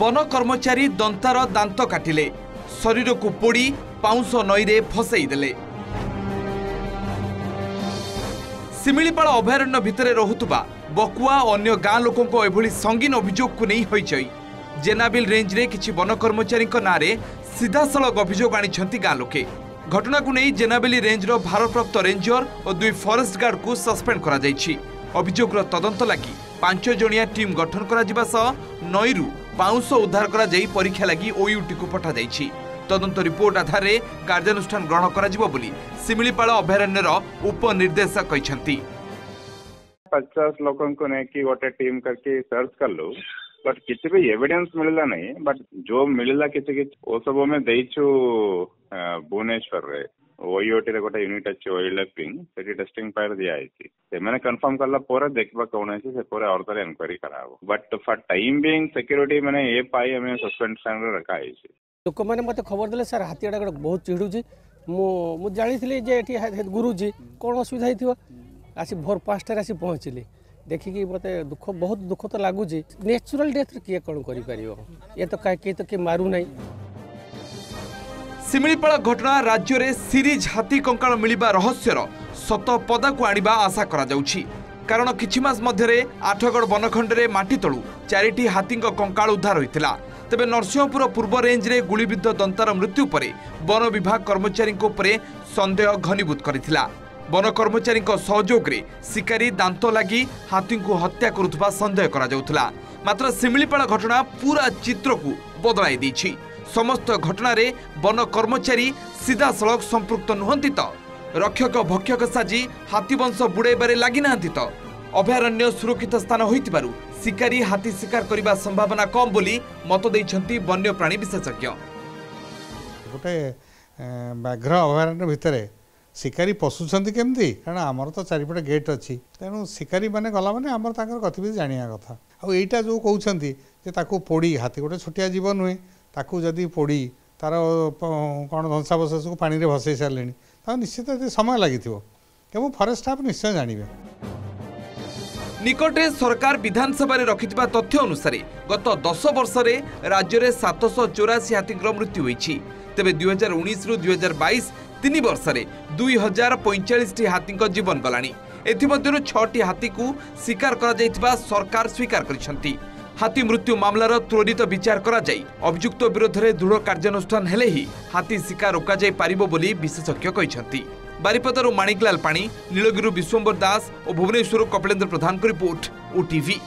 One कर्मचारी दंतार दांत काटिले, शरीर को पोड़ी पाउंस नई रे फसई देले। सिमिलीपाल अभयारण्य भितर रहुतुबा बकुआ अन्य गाँ लोकों एभली संगीन अभियोग को नहीं होई। जेनाबिल रेंज रे किछि वन कर्मचारी नाँ रे सीधासलख अभियोग आनी गाँ लोके। घटना को नहीं जेनाबिली रेंज भारप्राप्त रेंजर और दुई फॉरेस्ट गार्ड को सस्पेंड कर अभियोगरा तदंत लगी 5 जणिया टीम गठन करा नई रु पाउंस उद्धार करा परीक्षा लगी ओयूटी को पठा जाइछि। तदंत रिपोर्ट आधार रे कार्यानुष्ठान ग्रहण करा जिवो बोली सिमिलीपाल अभयारण्यर उपनिर्देशक कहिसेंती। 50 लोगों को नेकी गोटे टीम करके सर्च कर लो, बट किसी भी एविडेंस मिलला नहीं। बट जो मिलला किसी ओ सब में देइछु भुवनेश्वर रे ओईओटी रे गोटे यूनिट अछि ओइलपिंग सेटी टेस्टिंग पर दिया आइछि। से माने कंफर्म करला पोरा देखबा कोन अछि से पोरा और तरह इंक्वायरी कराबो। But for time being security माने ए पाई हमें सस्पेंशन रे रखा आइछि। लोक माने मते खबर देले सर हाथीडा बहुत चिडू छी। मु जानि थिले जे एठी गुरुजी कोन असुविधा हिथिबो आसी भोर 5 टार आसी पहुँचली। देखिकी मत दुख बहुत दुख तो लगुच। नेचुरल डेथ किए कौन कर ये तो कहीं तो किए मारू ना। सिमिलीपाल घटना राज्य में सीरीज हाथी कंकाल मिलवा रहस्यर सत पदा को आनिबा आशा करा जाउछि। कारण किछि मास मध्यरे आठगड़ वनखंड रे माटी तलू 4टी हाथी कंकाल उद्धार होइतिला। तबे नरसिंहपुर पूर्व रेंज रे गुलीबिद्ध दंतार मृत्यु परे वन विभाग कर्मचारी को परे संदेह घनीभूत करितिला। वन कर्मचारी सहयोग रे शिकारी दांत लगी हाथी को हत्या करुवा संदेह करा जाउतिला। मात्र सिमिलीपाल घटना पूरा चित्र को बदलाई दैछि। समस्त घटना रे वन कर्मचारी सीधासलख संपृक्त नुहंती तो रक्षक भक्षक साजी हाथीवंश बुड़ाइबारे लगी नाहंती तो अभयारण्य सुरक्षित स्थान होइतिबारु शिकारी हाथी शिकार करिबा संभावना कम बोली मत दैछंती वन्य प्राणी विशेषज्ञ। गोटे बाघ्र अभयारण्य भितर शिकारी पशुछंती केमती कारण आमर तो चारिपटे गेट अछि। तेनु शिकारी माने गला माने आमर तांकर गतिविधि जानिया कथा। आ एटा जो कहउछंती जे ताकू पोड़ी हाथी गोटे छोटिया जीव नुहे ताकू जदि पोड़ी तार कौन ध्वंसावशेष को पानी रे भसई सारे निश्चित समय लगी फॉरेस्ट स्टाफ निश्चय जानिबे। निकटरे सरकार विधानसभा रखि तथ्य अनुसार गत 10 वर्ष राज्य में 784 हाथी मृत्यु होती। तेज 2019 रु 2022 3 वर्ष 2045 हाथी जीवन गलानी। एथिमध्यरु 6टी हाथी को शिकार करा सरकार स्वीकार करिसेंती। हाथी मृत्यु मामलार त्वरित विचार करा जाई अभियुक्त विरोध में दृढ़ कार्यानुष्ठान हेले ही हाथी शिकार रोका जाई पारिबो बोली विशेषज्ञ कहिसेंती। बारिपदारु माणिकलाल पाणी, नीलगिरी विश्वम्बर दास और भुवनेश्वर कपिलेन्द्र प्रधान रिपोर्ट ओटीवी।